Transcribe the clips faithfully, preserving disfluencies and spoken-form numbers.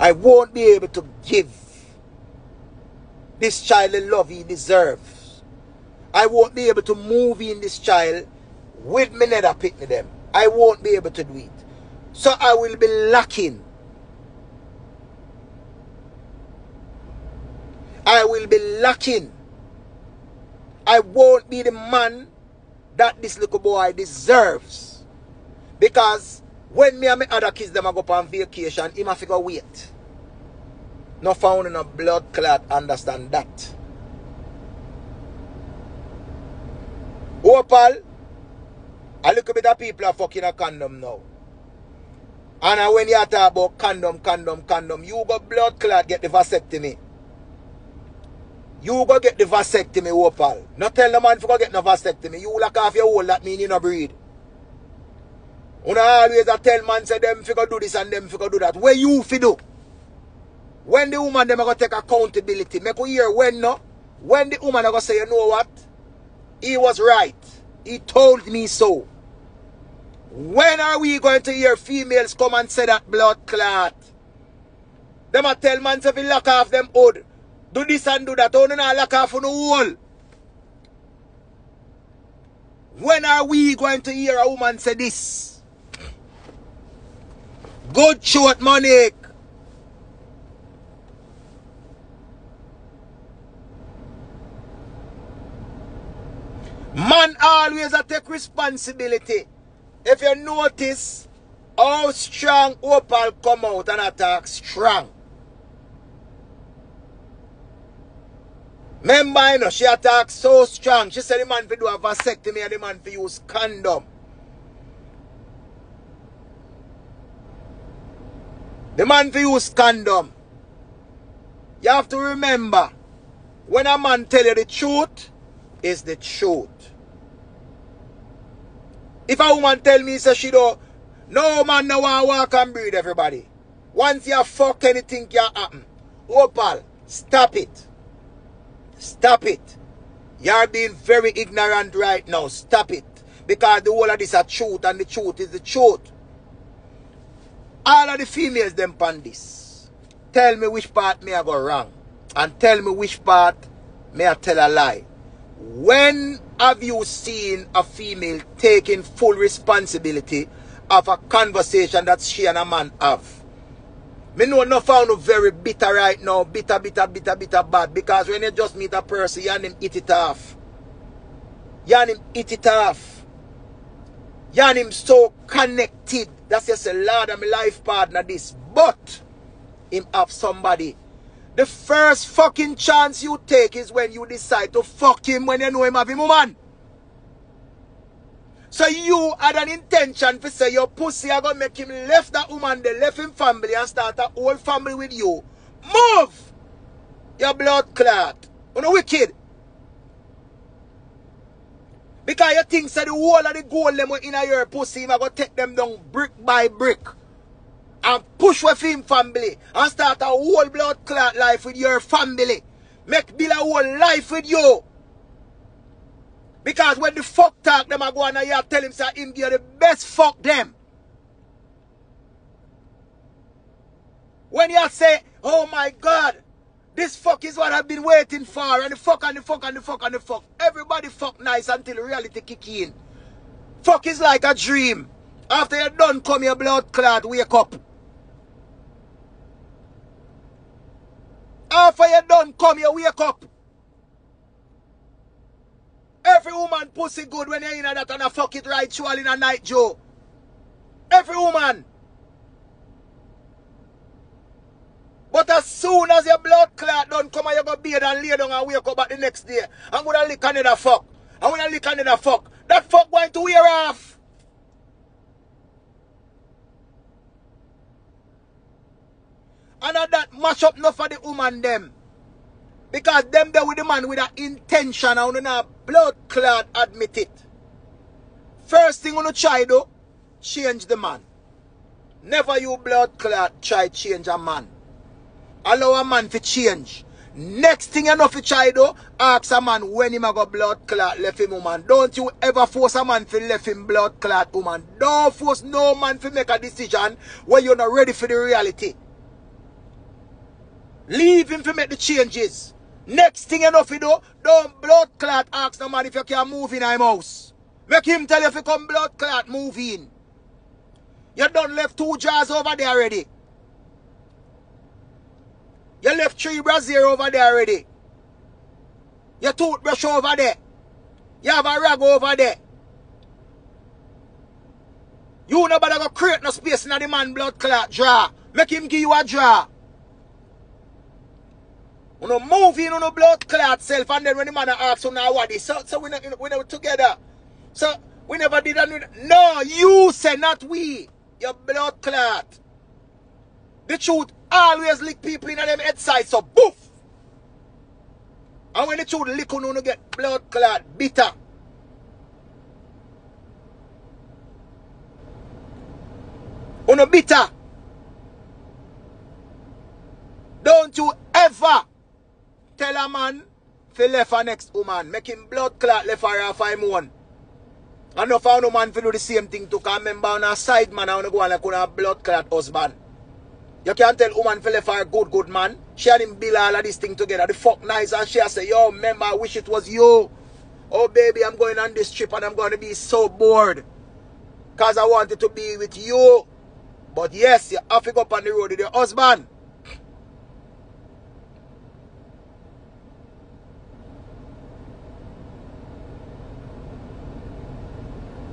I won't be able to give this child the love he deserves. I won't be able to move in this child with me nether picking them. I won't be able to do it. So I will be lacking. I will be lacking. I won't be the man that this little boy deserves. Because when me and my other kids them I go on vacation, he must figure wait. No found in a blood clot, understand that. Oh, pal, a little bit of people are fucking a condom now. And when you talk about condom, condom, condom, you go blood clot, get the vasectomy. You go get the vasectomy, oh, pal. Not tell the man if you go get the vasectomy. You lock off your hole, that mean you no breed. You know, always I tell man, say them if you go do this and them if you go do that. Where you fi do? When the woman them are going to take accountability, make you hear when no. When the woman are going to say, you know what? He was right. He told me so. When are we going to hear females come and say that blood clot? Them a tell man, say, if you lock off them hood, do this and do that, don't lock off on the wall. When are we going to hear a woman say this? Good short money. Man always a take responsibility. If you notice how strong Opal come out and attack strong. Remember, you know, she attacked so strong. She said the man for do a vasectomy and the man for use condom. The man for use condom. You have to remember, when a man tell you the truth, it's the truth. If a woman tell me, so she don't, no man no want walk and breed everybody. Once you fuck anything can happen. Opal, stop it. Stop it. You are being very ignorant right now. Stop it. Because the whole of this is truth and the truth is the truth. All of the females them pan this. Tell me which part me I go wrong. And tell me which part me I tell a lie. When have you seen a female taking full responsibility of a conversation that she and a man have? Me know no found very bitter right now. Bitter, bitter, bitter, bitter bad. Because when you just meet a person, you and him eat it off. You and him eat it off. You and him so connected. That's just a lot of my life partner this. But him have somebody. The first fucking chance you take is when you decide to fuck him when you know him have him woman. So you had an intention to say your pussy are going to make him left that woman, they left him family and start a whole family with you. Move! Your blood clot. You know wicked. Because you think that the whole of the gold them in your pussy, you are going to take them down brick by brick and push with him family and start a whole blood clot life with your family. Make build a whole life with you. Because when the fuck talk them I go on and you tell him say him give you the best fuck them. When you say, oh my God, this fuck is what I've been waiting for, and the fuck and the fuck and the fuck and the fuck. Everybody fuck nice until reality kick in. Fuck is like a dream. After you're done come your blood clot, wake up. After you're done come you wake up. Every woman pussy good when you're in that and a fuck it right you all in a night, Joe. Every woman. But as soon as your blood clot don't come and you go bathe and lay down and wake up back the next day, I'm going to lick another fuck. I'm going to lick another fuck. That fuck going to wear off. And that mash up enough for the woman them. Because them there with the man with an intention and you know blood clot admit it. First thing you know try do, change the man. Never you blood clot try change a man. Allow a man to change. Next thing you know if you try do, ask a man when him a go blood clot left him woman. Don't you ever force a man to left him blood clot woman. Don't force no man to make a decision when you're not ready for the reality. Leave him to make the changes. Next thing enough you do, don't blood clot ask no man if you can move in him house. Make him tell you if you come blood clot, move in. You done left two jars over there already. You left three brazier over there already. Your toothbrush over there. You have a rag over there. You nobody go create no space in the man blood clot draw. Make him give you a draw. You know, move in on the blood clot self, and then when the man asks you now what is so, so we never we together. So we never did that. No, you say not we. Your blood clot. The truth always lick people in them head side, so boof. And when the truth lick you, you get blood clot bitter. You know bitter. Don't you ever tell a man to left a next woman. Make him blood clot left her half him one. And if a woman to do the same thing to come, remember on a side man, I go on like a blood clot husband. You can't tell woman to left her good, good man. She had him build all of this thing together. The fuck nice, and she say, yo, remember, I wish it was you. Oh, baby, I'm going on this trip and I'm going to be so bored. Because I wanted to be with you. But yes, you have to go up on the road with your husband.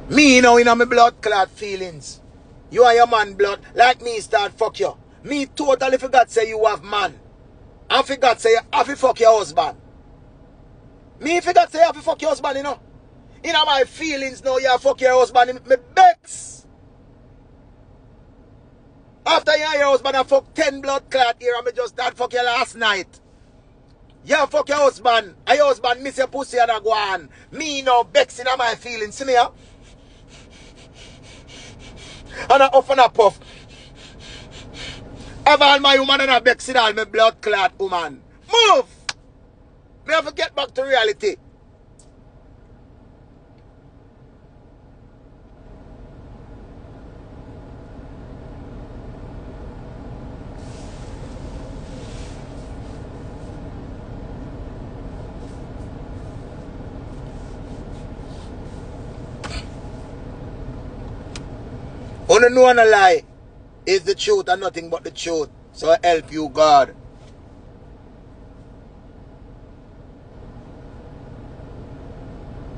Me you know, in you know, my blood clot feelings. You and your man blood, like me start fuck you. Me totally forgot say you have man. I forgot say you have to fuck your husband. Me forgot say you have to fuck your husband, you know. You know my feelings now, you fuck your husband, me bex. After you and your husband, I fuck ten blood clot here and me just start fuck you last night. You fuck your husband, and your husband miss your pussy and I go on. Me you now bex in you know, my feelings, see me huh? And I off and I puff. Have all my woman and I bex it all my blood clot woman. Move! Me have to get back to reality. Only know and a lie is the truth and nothing but the truth. So help you God.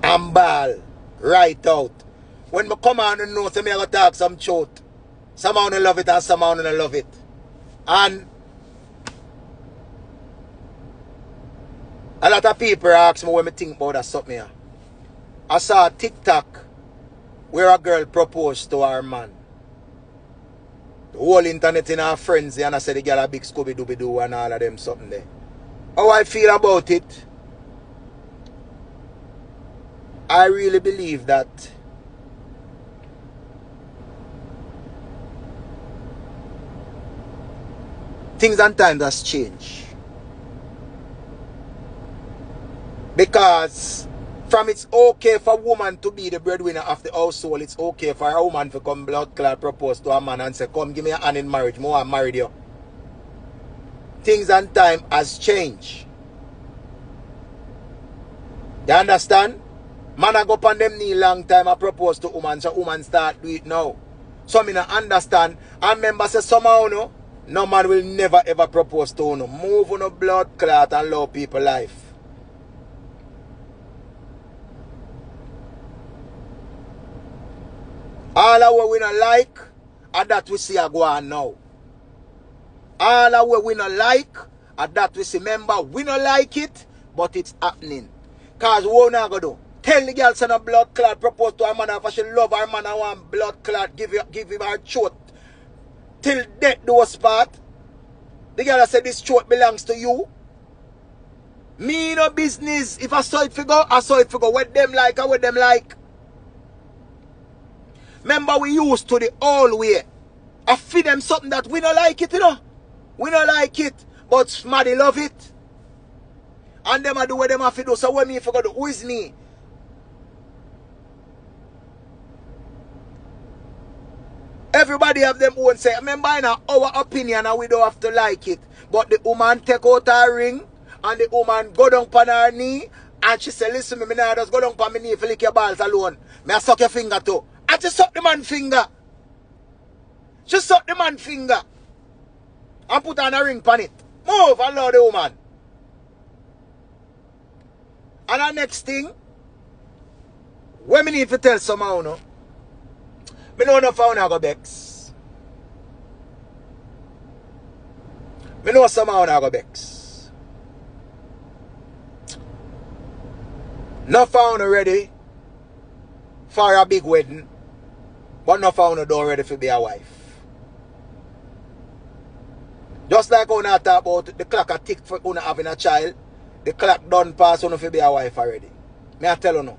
I'm ball. Right out. When I come on and know, so me I gotta talk some truth. Some I love it and some I love it. And a lot of people ask me what I think about that something. I saw a TikTok where a girl proposed to her man. The whole internet in her frenzy and I said the girl a big Scooby-Dooby-Doo and all of them something there. How I feel about it, I really believe that things and times has changed. Because from it's okay for a woman to be the breadwinner of the household, it's okay for a woman to come blood clot propose to a man and say, come give me a hand in marriage, more I married you. Things and time has changed. You understand? Man I go up on them knee long time I propose to woman, so woman start do it now. So I understand. I remember say somehow no, no man will never ever propose to no. Move on a blood clot and love people life. All of what we don't like are that we see a go on now. All of what we don't like are that we see. Remember, we don't like it, but it's happening. Because what we not going to do? Tell the girl send a blood clot, propose to her man, if she love her man, I want blood clot, give, you, give him her throat. Till death do us part. The girl said this throat belongs to you. Me no business. If I saw it figure, I saw it figure. What them like, I what them like. Remember we used to the old way. I feed them something that we don't like it, you know. We don't like it. But smaddy love it. And them I do what them have to do. So what me forgot who is me? Everybody have them own say. Remember in our opinion and we don't have to like it. But the woman take out her ring, and the woman go down on her knee, and she say, listen, me, me nah just go down on my knee if you lick your balls alone. Me I suck your finger too. And she suck the man's finger. She suck the man's finger. And put on a ring on it. Move, and love the woman. And the next thing, what me need to tell someone, no? Me know enough how I go bex. Me know somehow I go bex. Not found already for a big wedding, but not found don't ready for be a wife. Just like when I talk about the clock a tick for having a child, the clock done pass on for be a wife already. Me I tell you no.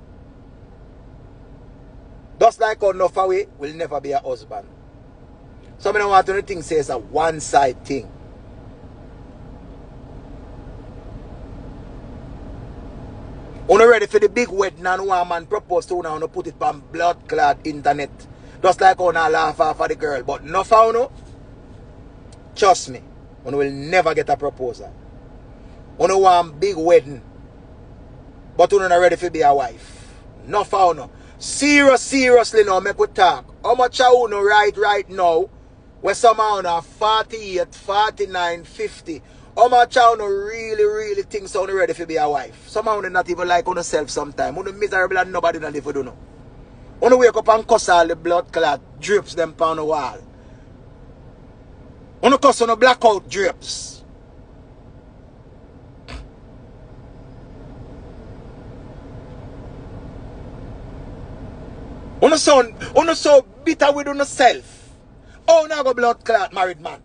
Just like how enough away will never be a husband. So I don't want to think say it's a one-side thing. When ready for the big wedding and one man propose to una, una put it on blood clad internet. Just like how una laugh off of the girl. But enough how no, trust me, one will never get a proposal. One want big wedding, but one not ready for be a wife. Enough how no. Serious, seriously now, make we talk. How much are you no right right now? Where somehow now forty-eight, forty-nine, fifty. How much are you no really, really think so no ready for be a wife? Somehow not even like on yourself sometimes. You're miserable and nobody not live for you know. You wake up and cuss all the blood clot drips them on the wall. You cuss on the blackout drips. Uno so, uno so bitter with yourself. Oh, now go blood clot married man.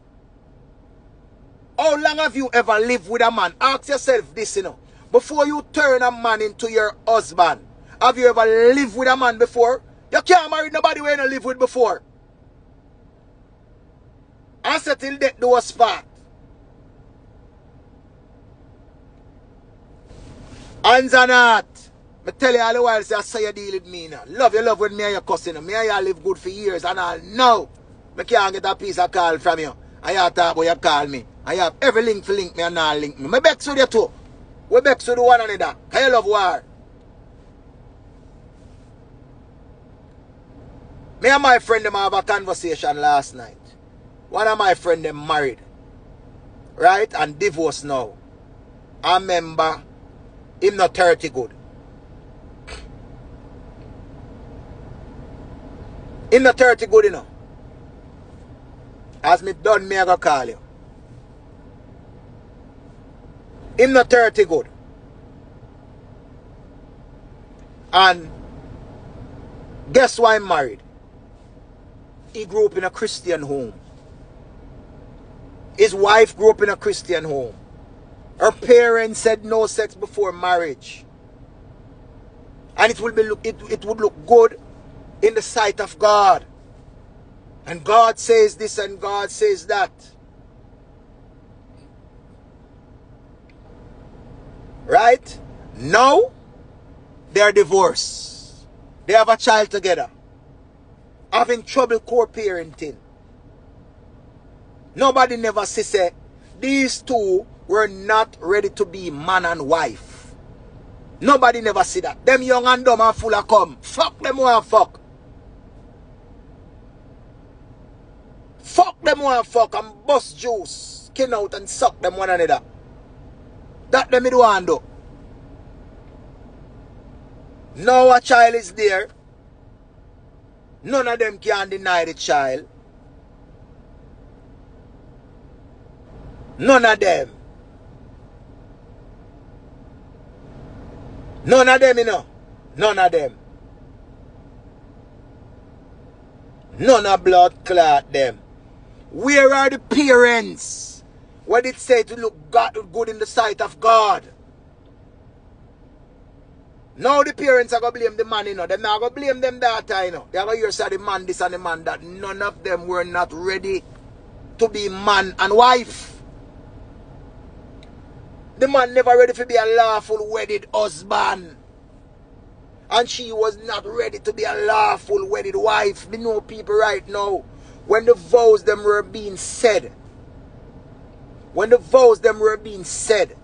How long have you ever lived with a man? Ask yourself this, you know. Before you turn a man into your husband, have you ever lived with a man before? You can't marry nobody you ain't lived with before. Answer till death do us part. Hands on heart. I tell you all the while, say, I say you deal with me now. Love you, love with me and your cousin. Me and you live good for years and all. Now, I can't get a piece of call from you. I have to talk about you call me. I have every link to link me and all link me. I bex with you too. We bex with one another. Because you love war. Me and my friend them have a conversation last night. One of my friends them married. Right? And divorced now. I remember him not thirty good. In the thirty good, you know. As me done, me I go call you. In the thirty good. And guess why I'm married? He grew up in a Christian home. His wife grew up in a Christian home. Her parents said no sex before marriage. And it would be look it, it would look good in the sight of God. And God says this and God says that. Right? Now, they are divorced. They have a child together. Having trouble co-parenting. Nobody never says these two were not ready to be man and wife. Nobody never see that. Them young and dumb and full of cum. Fuck them one fuck. Fuck them one fuck and bust juice. Skin out and suck them one another. That them it want do. Now a child is there. None of them can deny the child. None of them. None of them, you know. None of them. None of blood clot them. Where are the parents? What did it say to look God, good in the sight of God? Now the parents are going to blame the man, you know. They're not going to blame them daughter, you know. They're going to hear say the man this and the man that. None of them were not ready to be man and wife. The man never ready to be a lawful wedded husband. And she was not ready to be a lawful wedded wife. We know people right now. When the vows them were being said, when the vows them were being said,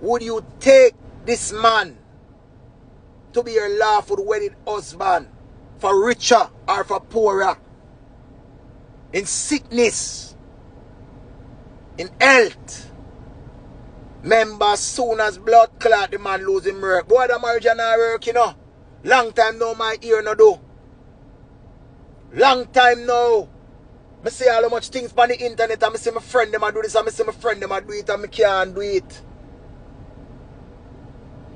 would you take this man to be your lawful wedded husband for richer or for poorer, in sickness, in health? Remember, soon as blood clot, the man lose him work. Boy, the marriage and not work, you know. Long time now, my ear no do. Long time now. I see all how much things on the internet, and I see my friend them I do this, and I see my friend them I do it, and I can't do it.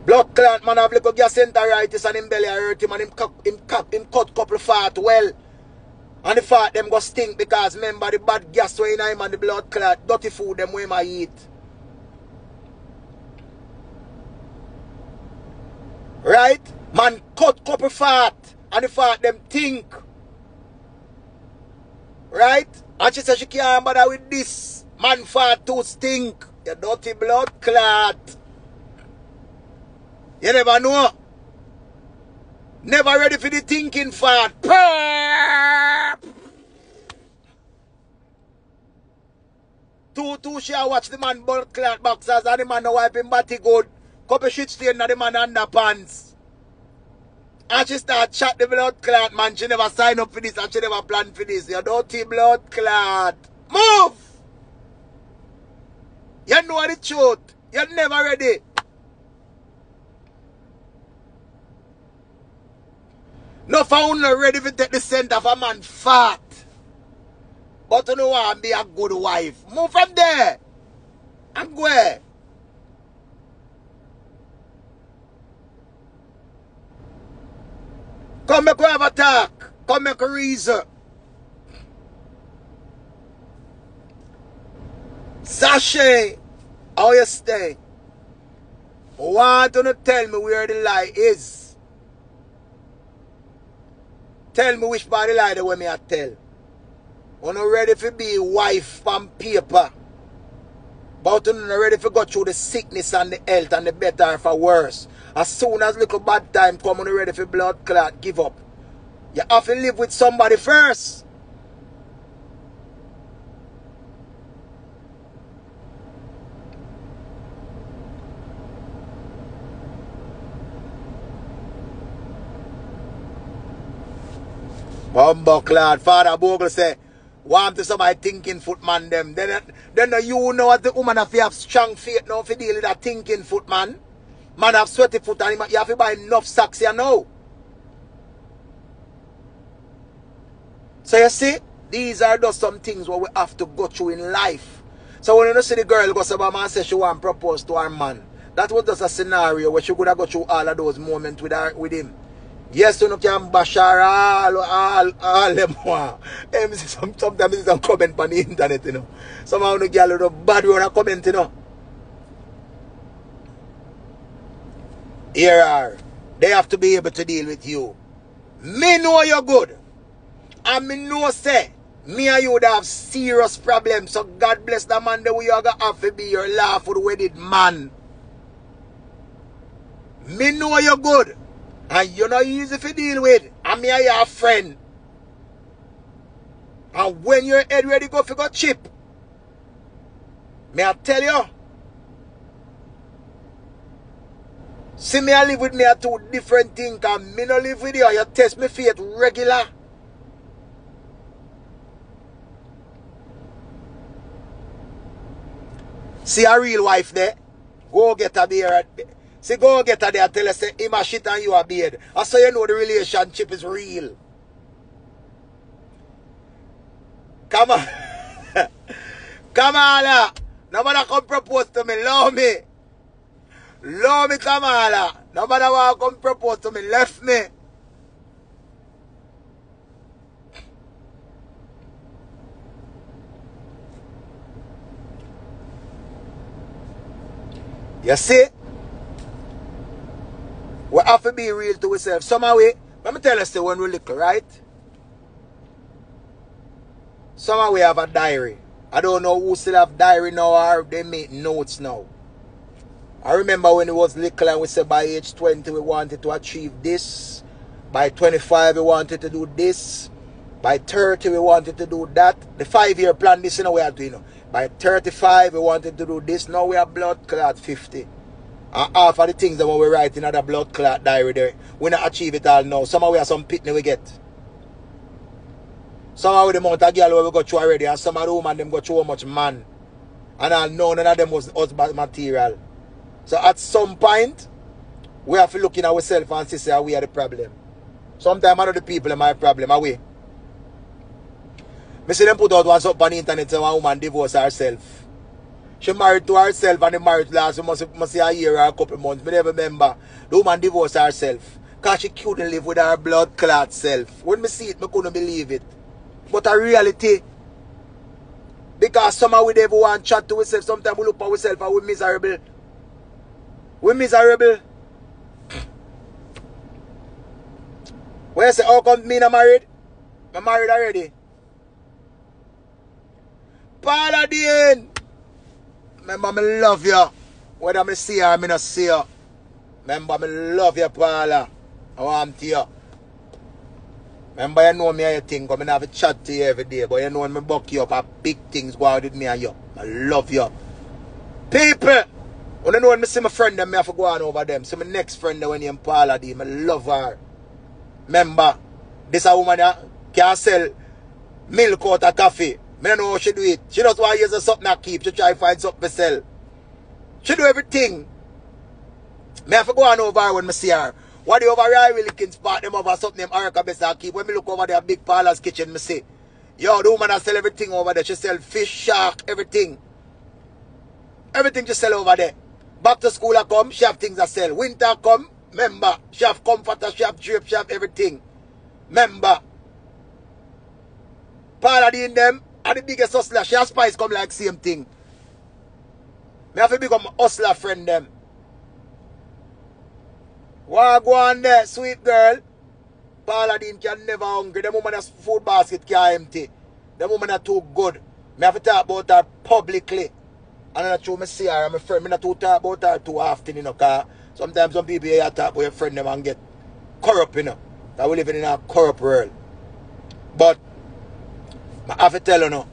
Blood clot man have little gastroenteritis and him belly hurt him, and him, cup, him, cup, him cut couple fat well. And the fat them go stink because remember the bad gas way in him and the blood clot, dirty food them way I eat. Right? Man cut couple fat and the fat them think. Right? And she said she can't bother with this. Man fat too stink. You dirty blood clot. You never know. Never ready for the thinking fat. Two, two, she watch the man bulk clot boxers and the man no wipe him body good. Couple shit stain and the man underpants. And she start chat the blood clot man. She never sign up for this and she never plan for this. You dirty blood clot. Move! You know the truth. You're never ready. No found no ready to take the scent of a man fat. But you know what, be a good wife. Move from there. And go ahead. Come make we have a talk. Come make a reason. Sashay, how you stay? Want you to tell me where the lie is? Tell me which body lie the way me I tell. I'm not ready for be wife on paper. But I'm not ready for go through the sickness and the health and the better for worse. As soon as little bad time come, I'm not ready for blood clot, give up. You have to live with somebody first. Bumbo Clad, Father Bogle say, warm to somebody thinking footman them. Then, then you know what the woman have, have strong faith now for deal with a thinking footman. Man have sweaty foot and you have to buy enough socks here now. So you see, these are just some things what we have to go through in life. So when you don't see the girl goes about man say she want to propose to her man, that was just a scenario where she could have go through all of those moments with her, with him. Yes, you know, can bashar all, all, all them. Sometimes it's some comment on the internet, you know. Somehow you get a little bad one comment, you know. Here are. They have to be able to deal with you. Me know you're good. And me know, say, me and you would have serious problems. So God bless the man that we are going to have to be your lawful wedded man. Me know you're good. And you're not easy to deal with. And me and your friend. And when your head ready go for go chip, may I tell you? See me I live with me are two different things. And me no live with you. You test me faith regular. See a real wife there. Go get a beer at see, go get her there and tell her, say, him a shit and you a beard. And so you know the relationship is real. Come on. Kamala. Nobody come propose to me. Love me. Love me, Kamala. Nobody want to come propose to me. Left me. You see? We have to be real to ourselves. Somehow we, let me tell us the one we little, right? Somehow we have a diary. I don't know who still have diary now or they make notes now. I remember when it was little and we said by age twenty we wanted to achieve this. By twenty-five we wanted to do this. By thirty, we wanted to do that. The five-year plan, this, you know, we are doing. You know. By thirty-five, we wanted to do this. Now we are blood clot fifty. And half of the things that we write in other blood clot diary there, we not achieve it all now. Somehow we have some pitney we get. Somehow with the amount of girl we got through already, and some of the woman them got through how much man. And I know none of them was husband material. So at some point, we have to look in ourselves and see, say, we are the problem. Sometimes I know the people are my problem, are we? I see them put out once up on the internet so a woman divorced herself. She married to herself and the marriage last must, must say a year or a couple of months. I never remember. The woman divorced herself because she couldn't live with her blood clot self. When I see it, I couldn't believe it. But a reality, because somehow we never want to chat to ourselves, sometimes we look at ourselves and we're miserable. We're miserable. When you say, how come me not married? I'm married already. Paula Dean, remember, I love you. Whether I see her or I not see her. Remember, I love you, Paula. I want you. Remember, you know me and you think, I have a chat to you every day, but you know when I buck you up, I big things go out with me and you. I love you. People, when I know when I see my friend, I have to go on over them. So my next friend, when you Paula Dean, I love her. Remember, this a woman that can sell milk out of coffee. I don't know how she do it. She just want to use something to keep. She try to find something to sell. She do everything. I have to go on over her when I see her. What the over here really can spot them over something them Erica best I keep. When I look over there, big Paula's kitchen, I say, yo, the woman that sell everything over there. She sell fish, shark, everything. Everything she sell over there. Back to school I come, she have things to sell. Winter come, remember, she have comforter, she have drape, she have everything. Remember. Paula in them, and the biggest hustler, she has spice come like same thing. I have to become a hustler friend them. What go on there, sweet girl? Paula Dean can never hungry. Them woman's food basket can't empty. Them woman are too good. I have to talk about her publicly. And I'm sure I see her and my friend. I'm not too talk about her too often, you know, because sometimes some people here talk about your friend them and get corrupt, you know. That we live in a corrupt world. But I have to tell you now,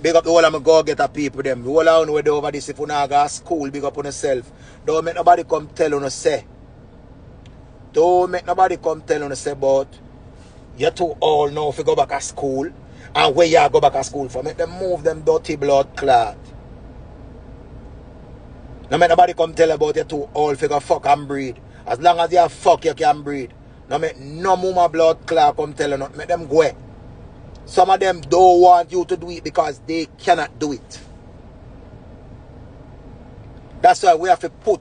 big up the whole of my go-getter people them. The whole of you know over this if you not go to school, big up on yourself. Don't make nobody come tell you no say. Don't make nobody come tell you say about you too old now if you go back to school. And where you go back to school for, make them move them dirty blood clot. Don't make nobody come tell you about you too old if you go fuck and breed. As long as you fuck you can breed. Don't make no more blood clot come tell you not. Make them go. Some of them don't want you to do it because they cannot do it. That's why we have to put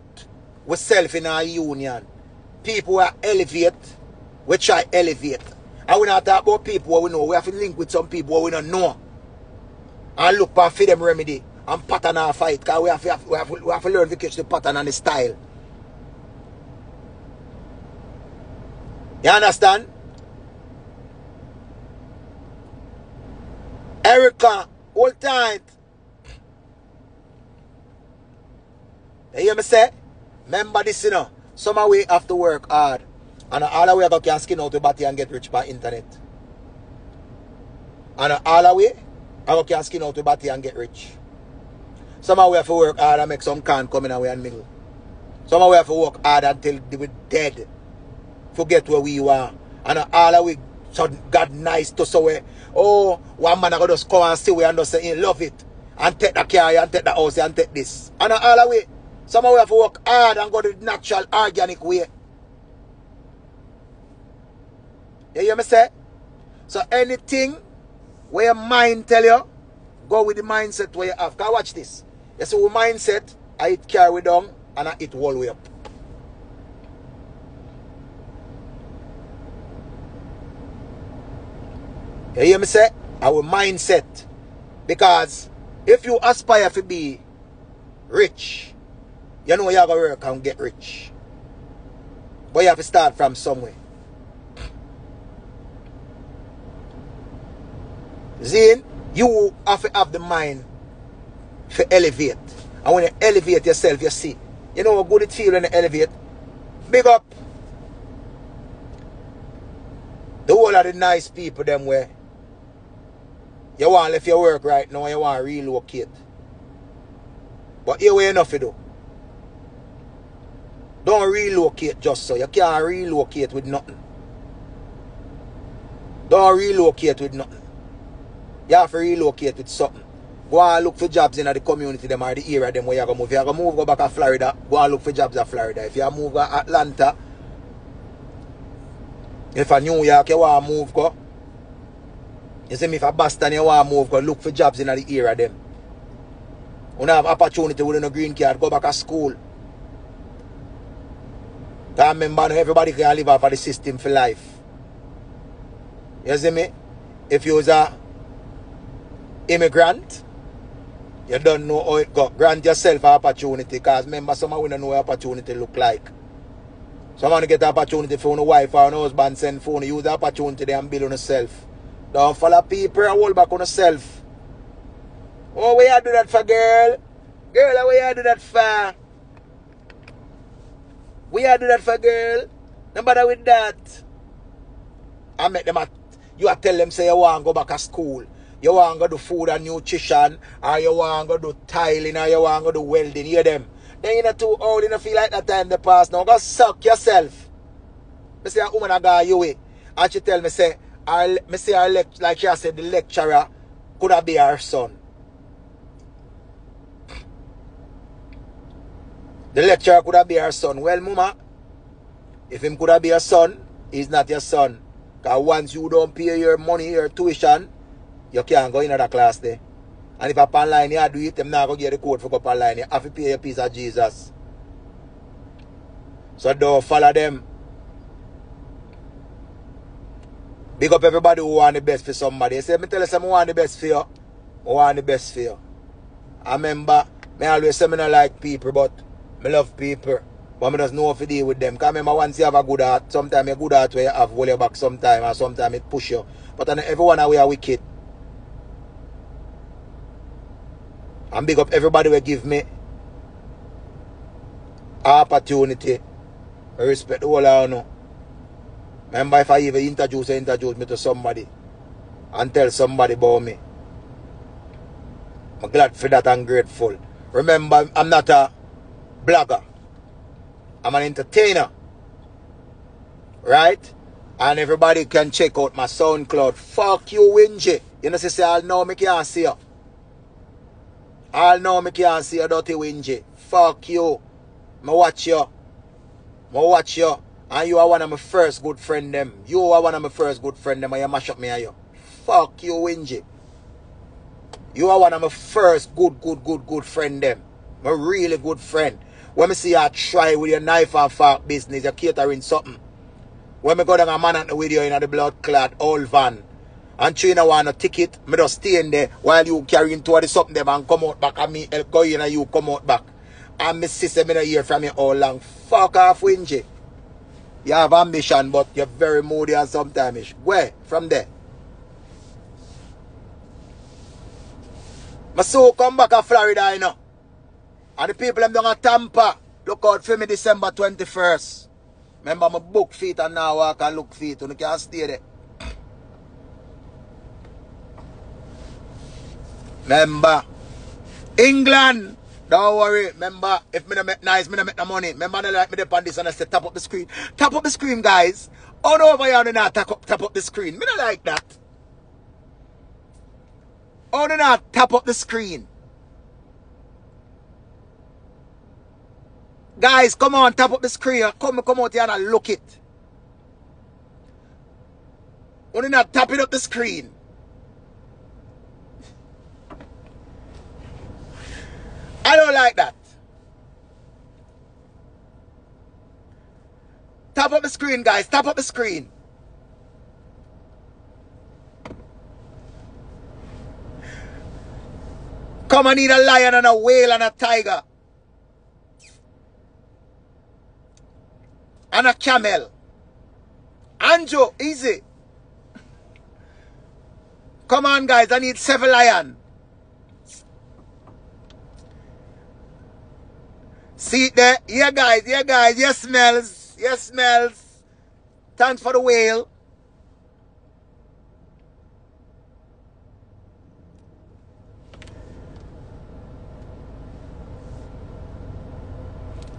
ourselves in our union. People who are elevate, we try elevate. And we not talk about people who we know. We have to link with some people who we don't know. And look for them remedy and pattern our fight. Because we have to, we have to, we have to learn to catch the pattern and the style. You understand? Erica, hold tight. You hear me say? Remember this, you know. Somehow we have to work hard. And all the way I can skin out the body and get rich by internet. And all the way I can skin out the body and get rich. Somehow we have to work hard and make some can come in our way and middle. Somehow we have to work hard until we're dead. Forget where we were. And all the way so God nice to so we, oh, one man I got just come and see we and just say, love it. And take the car and take the house and take this. And all the way. Somehow we have to work hard and go the natural, organic way. You hear me say? So anything where your mind tell you, go with the mindset where you have. Because watch this. You see, with mindset, I hit carry down and I hit all the way up. You hear me say? Our mindset. Because if you aspire to be rich, you know you have to work and get rich. But you have to start from somewhere. Then you have to have the mind to elevate. And when you elevate yourself, you see. You know how good it feels when you elevate. Big up. The whole of the nice people them were. You want to leave your work right now, you want to relocate. But here we enough to do. Don't relocate just so. You can't relocate with nothing. Don't relocate with nothing. You have to relocate with something. Go and look for jobs in the community them or the area them where you are going to move. You are going to move go back to Florida, go and look for jobs in Florida. If you move to Atlanta, if a New York you want to move, go. You see me, if a Boston you want to move, go look for jobs in the area them. You don't have opportunity within a green card, go back to school. Because remember, everybody can live off of the system for life. You see me? If you was a immigrant, you don't know how it got. Grant yourself an opportunity, because remember, someone will not know what opportunity look like. Someone get an opportunity for your wife or your husband, send phone, use the opportunity there and build on yourself. Don't follow people and hold back on yourself. Oh, where you do that for, girl? Girl, where you do that for? Where you do that for, girl? No bother with that. I make them, at, you tell them, say you want to go back to school. You want to do food and nutrition, or you want to do tiling, or you want to do welding. Hear them. Then you're not too old, you don't feel like that time the past. Now go suck yourself. I say a woman I got you away. And she tell me, say, I, I say I lect, like she said, the lecturer could have been her son. The lecturer could have been her son. Well, mama, if him could have been your son, he's not your son. Because once you don't pay your money, your tuition, you can't go in another class there. And if up online you do it, them not going to get the code for up online. You have to pay a piece of Jesus. So don't follow them. Big up everybody who want the best for somebody. I say, me tell you something, I want the best for you. I want the best for you. I remember, I always say I don't like people, but I love people. But I just know if you deal with them. Because remember, once you have a good heart, sometimes your good heart where you have hold your back sometimes, and sometimes it push you. But everyone away are wicked. And big up everybody will give me opportunity. I respect all I know. Remember, if I even introduce, introduce me to somebody and tell somebody about me, I'm glad for that and grateful. Remember, I'm not a blogger. I'm an entertainer. Right? And everybody can check out my SoundCloud. Fuck you, Wingy. You know, say, I'll know me can't see you. I'll know me can't see you, dirty Wingy. Fuck you. I watch you. I watch you. And you are one of my first good friend them. You are one of my first good friend them. And you mash up me and you. Fuck you, Wingy. You are one of my first good, good, good, good friend them. My really good friend. When I see you try with your knife and fork business, you're catering something. When I go down a man at the video in the blood clad old van, and China want a ticket, I just stay in there while you carrying towards something them and come out back. And me help go in and you come out back. And my sister, I don't hear from you all long. Fuck off, Wingy. You have ambition, but you're very moody and sometimes. Where? From there. My soul come back to Florida, you know. And the people them down at Tampa, look out for me December twenty-first. Remember, my book feet and now I can look feet. You can't stay there. Remember, England, don't worry. Remember, if me don't make nice, me don't make no money. Remember, they like me up on this and I say, tap up the screen. Tap up the screen, guys. All over here, they not tap up, tap up the screen. Me don't like that. All they not tap up the screen. Guys, come on, tap up the screen. Come, come out here and look it. Only not tapping up the screen. I don't like that. Tap up the screen, guys. Tap up the screen. Come, I need a lion and a whale and a tiger. And a camel. Anjo, easy. Come on, guys. I need seven lions. See there? Yeah, guys. Yeah, guys. Yes, smells. Yes, smells. Thanks for the whale.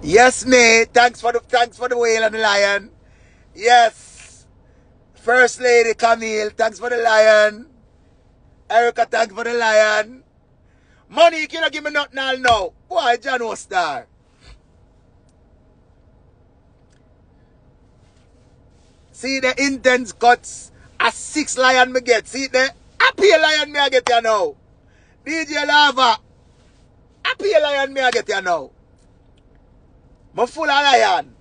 Yes, mate. Thanks for the thanks for the whale and the lion. Yes. First Lady Camille, thanks for the lion. Erica, thanks for the lion. Money, you cannot give me nothing all now. Why, John O'Star? See the intense cuts. A six lion me get. See the happy lion me I get here now. D J Lava. Happy lion me I get here now. I'm full of lion.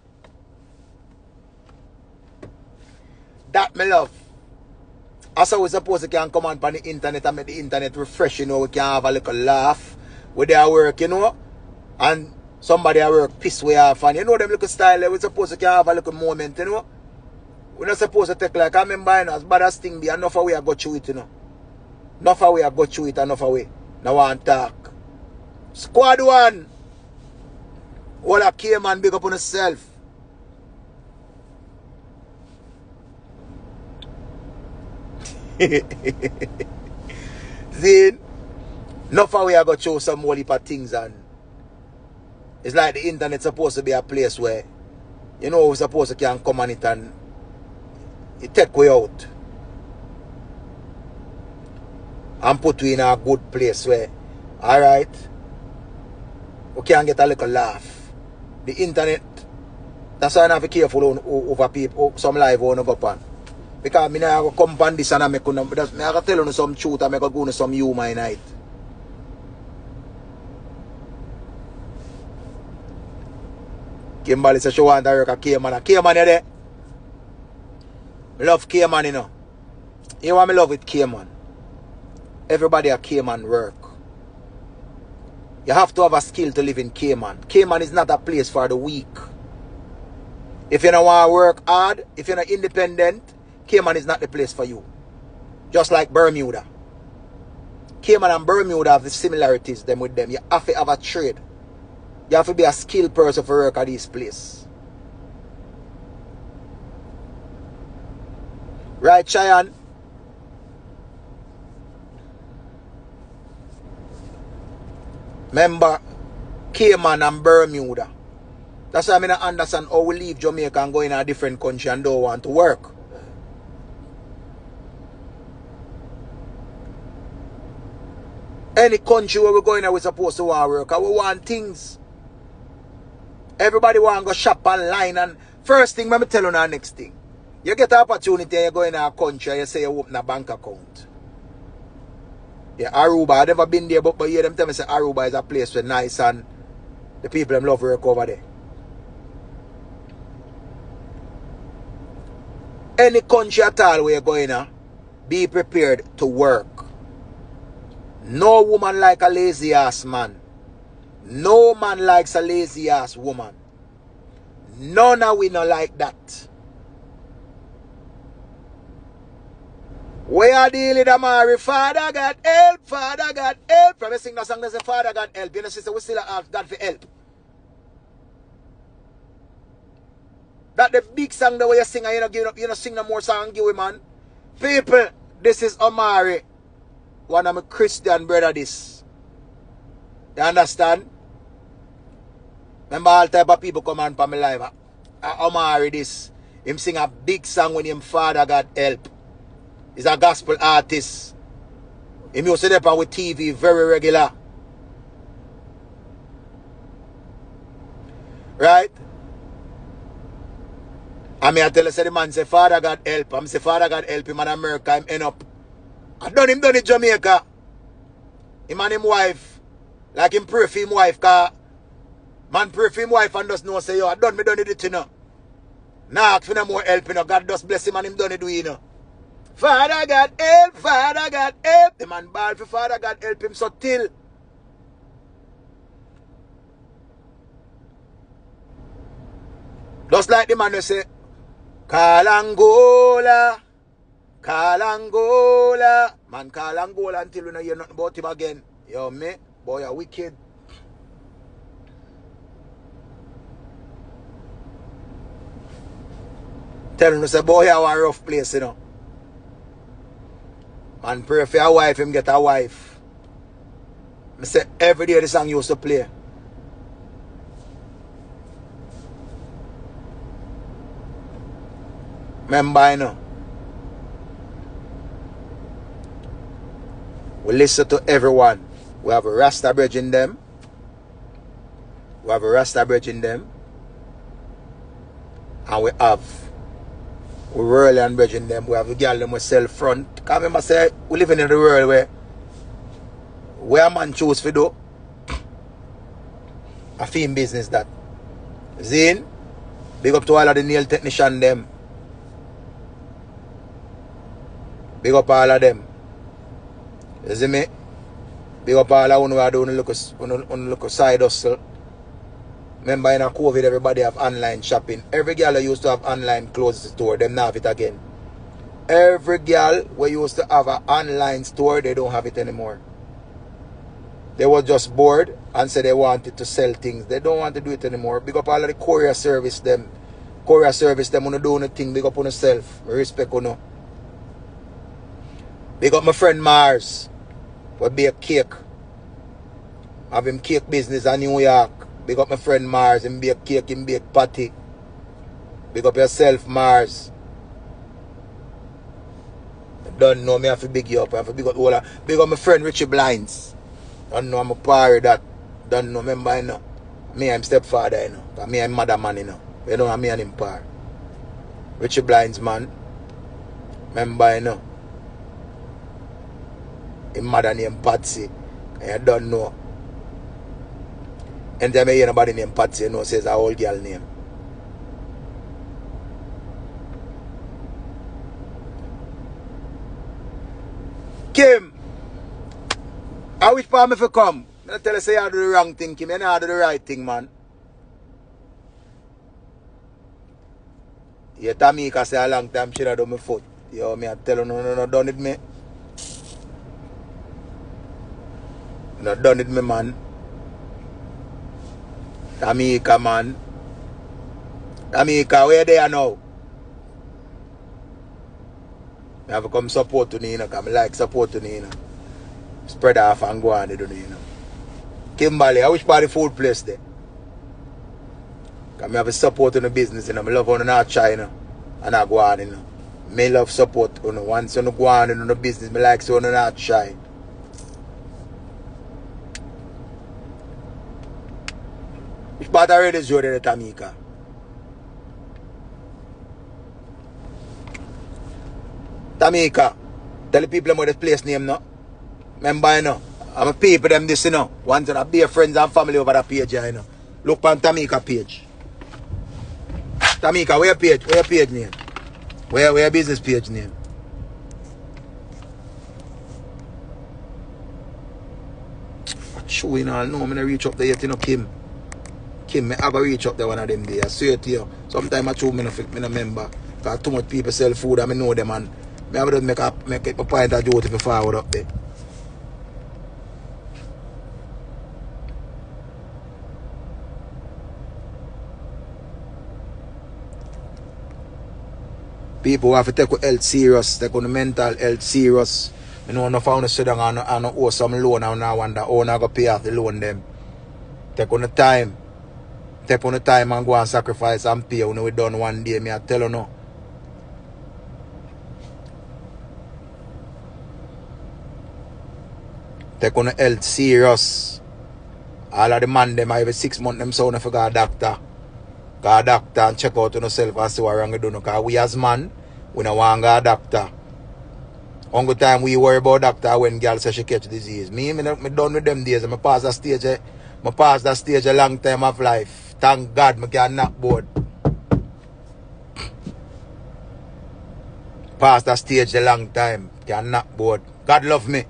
That me love. That's how we suppose we can come on the internet and make the internet refresh, you know. We can have a little laugh with their work, you know. And somebody at work piss we off. And you know them little style, we suppose we can have a little moment, you know. We're not supposed to take like, I remember, you know, as bad as thing be, enough of we I go through it, you know. Enough of we I go through it, enough of we. Now I want to talk. Squad one. All I came and big up on yourself. Then, not far we have got to show some whole heap of things, and it's like the internet's supposed to be a place where, you know, we're supposed to can come on it and it take way out and put you in a good place where, alright, we can get a little laugh. The internet, that's why I have to be careful over people, some live on go pan. Because I have to come on this and I have to tell you some truth and I have to go some humor in it. Kimberly says she wants to work at K-Man. K-Man, you there? I love K-Man, you know. You know what I love with K-Man? Everybody at K-Man work. You have to have a skill to live in K-Man. K-Man is not a place for the weak. If you don't want to work hard, if you're not independent, Cayman is not the place for you. Just like Bermuda. Cayman and Bermuda have the similarities them with them. You have to have a trade. You have to be a skilled person for work at this place. Right, Cheyenne? Remember, Cayman and Bermuda. That's why I mean I understand how we leave Jamaica and go in a different country and don't want to work. Any country where we're going there, we're supposed to want work. We want things. Everybody want to go shop online. And first thing, let me tell you now, next thing. You get an opportunity and you go in a country and you say you open a bank account. Yeah, Aruba. I've never been there, but, but you hear them tell me say Aruba is a place where nice and the people them love work over there. Any country at all where you're going there, be prepared to work. No woman like a lazy ass man. No man likes a lazy ass woman. None of we not like that. We are dealing with Amari. Father God help. Father God help. From me sing that song that says Father God help. You know sister we still ask God for help. That the big song that way you sing and you don't give up, you don't sing no more song give him man. People, this is Amari. One of my Christian brother this. You understand? Remember all type of people come on for my life. Omari this. Him sing a big song when him father got help. He's a gospel artist. Him used to depend with T V very regular. Right? I mean I tell you say the man say father got help. I'm say father got help him in America. Him end up. I done him done in Jamaica. Him and him wife. Like him pray for him wife. Cause man pray for him wife and just know say yo I done me done it you know. Nah for no more help you know. God just bless him and him done it do you know. Father God help. Father God help. The man bad for Father God help him so till. Just like the man who say call Angola. Call Angola. Man, call Angola until we don't hear nothing about him again. Yo, me, boy, you're wicked. Tell him to say, boy, you're a rough place, you know. Man, pray for your wife, him get a wife. I say, every day the song used to play. Remember, you know, we listen to everyone. We have a Rasta bridge in them. We have a Rasta bridge in them. And we have we rural and bridge in them. We have the girl them we sell front. Because remember say we living in the world where where a man choose for do a film business that. Zane, big up to all of the nail technician them. Big up all of them. You see me? Big up all of one who are doing look a side hustle. Remember in a COVID everybody have online shopping. Every girl that used to have online clothes store, them now have it again. Every girl who used to have an online store, they don't have it anymore. They were just bored and said they wanted to sell things. They don't want to do it anymore. Big up all of the courier service them. Courier service them, wanna do anything. Big up on yourself. Respect on you. Big up my friend Mars. For be a cake. Have him cake business in New York. Big up my friend Mars. Him bake cake, him bake patty. Big up yourself, Mars. I don't know. Me have to big you up. I have to big up all of. Big up my friend Richie Blinds. Don't know I'm a party that. Don't know, remember, you know. Me, I'm stepfather, you know. But me, I'm mother man, you know. You know, I'm me and him par. Richie Blinds, man. Remember, you know. His mother named Patsy. And I don't know. Anytime I hear nobody named Patsy, you know, says an old girl name. Kim. I wish for me to come. I'm not tell you say I do the wrong thing, Kim. I not do the right thing, man. Yeah, Tamika say a long time she done do my foot. Yo, me I tell her no, no, no, done it me. No, done it me, man. Tamika, man. Tamika, where they are now? I have to come support to Nina, because I like support to Nina. Spread off and go on, they don't know, you know. Kimberly, I wish for the food place there. Because I have a support on the business, you know. I love on the China and I go on, you know. I love support on the once you go on in the business, I like so on the China. Which part of the show there, Tamika? Tamika, tell the people about the place name now. Remember, you know, I'm a people them this, you know. Once I be friends and family over that page, you know. Look on Tamika page. Tamika, where your page? Where your page name? Where where your business page name? I'm sure you know, no, I'm gonna reach up there yet, you know, Kim. Kim, I gotta reach up there one of them days. I swear to you. Sometimes I true me no remember. Because too much people sell food and I know them and I have to make a make a point of duty if I forward up there. People have to take your health serious, take your mental health serious. You know, no found a sit down and, and owe some loan and I wonder how I go pay off the loan them. Take on the time. Take on the time and go and sacrifice and pay when we done one day, me I tell you no. Take on the health serious. All of the man them every six months them sound for a doctor. Go doctor and check out on yourself and see what wrong you do. Because we as man, we don't want to go doctor. Only time we worry about doctor when girl says she catch disease. Me, me, me done with them days. I pass that stage. I pass that stage a long time of life. Thank God I can knock board. Pass that stage a long time. Can knock board. God love me.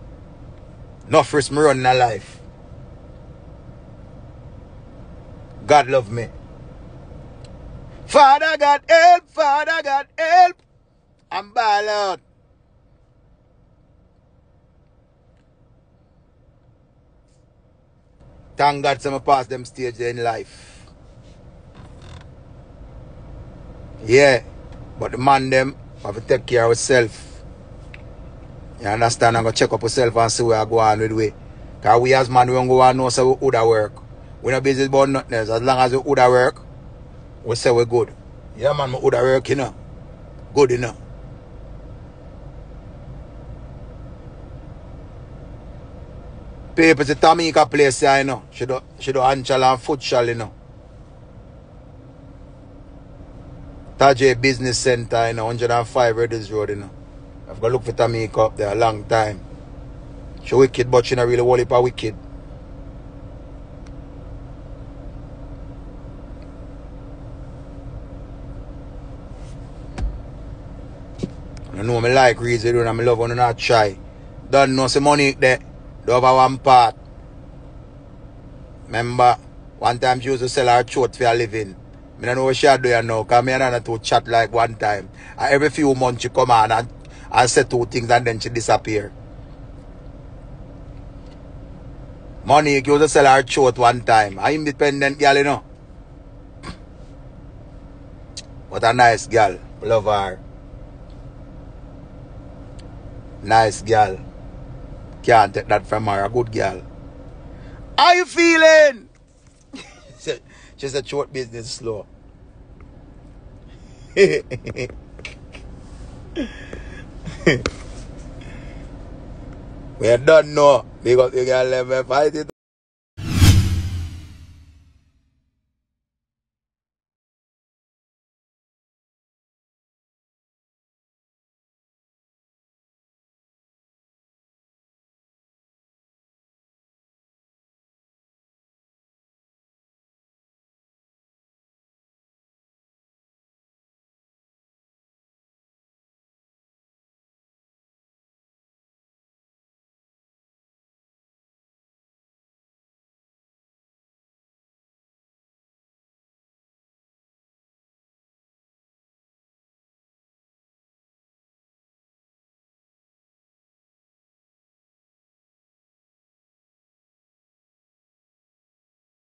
Enough risk me running a life. God love me. Father God help, Father God help, I'm ball out. Thank God some pass them stage in life. Yeah, but the man them have to take care of yourself. You understand? I'm going to check up yourself and see where I go on with way. Because we as man, we don't go on know so we would have work. We're not busy about nothing else. As long as we would have work, we say we're good. Yeah, man, my woulda work, you know. good enough. People to Tamika place here, you know. She do, she do handshall and footshall, you know. Tajay Business Center, you know, one oh five Redditch Road, you know. I've got to look for Tamika up there a long time. She wicked, but she not really wally for wicked. I know I like reason and I love when I'm not shy. Don't know some money there. Don't have one part. Remember, one time she used to sell her throat for a living. I don't know what she do now, because I don't to chat like one time. And every few months she come on and, and say two things and then she disappear. Money used to sell her throat one time. An independent girl, you know. What a nice girl. Love her. Nice girl. Can't take that from her. A good girl. How you feeling? She said short business slow. We don't know because you can never fight it.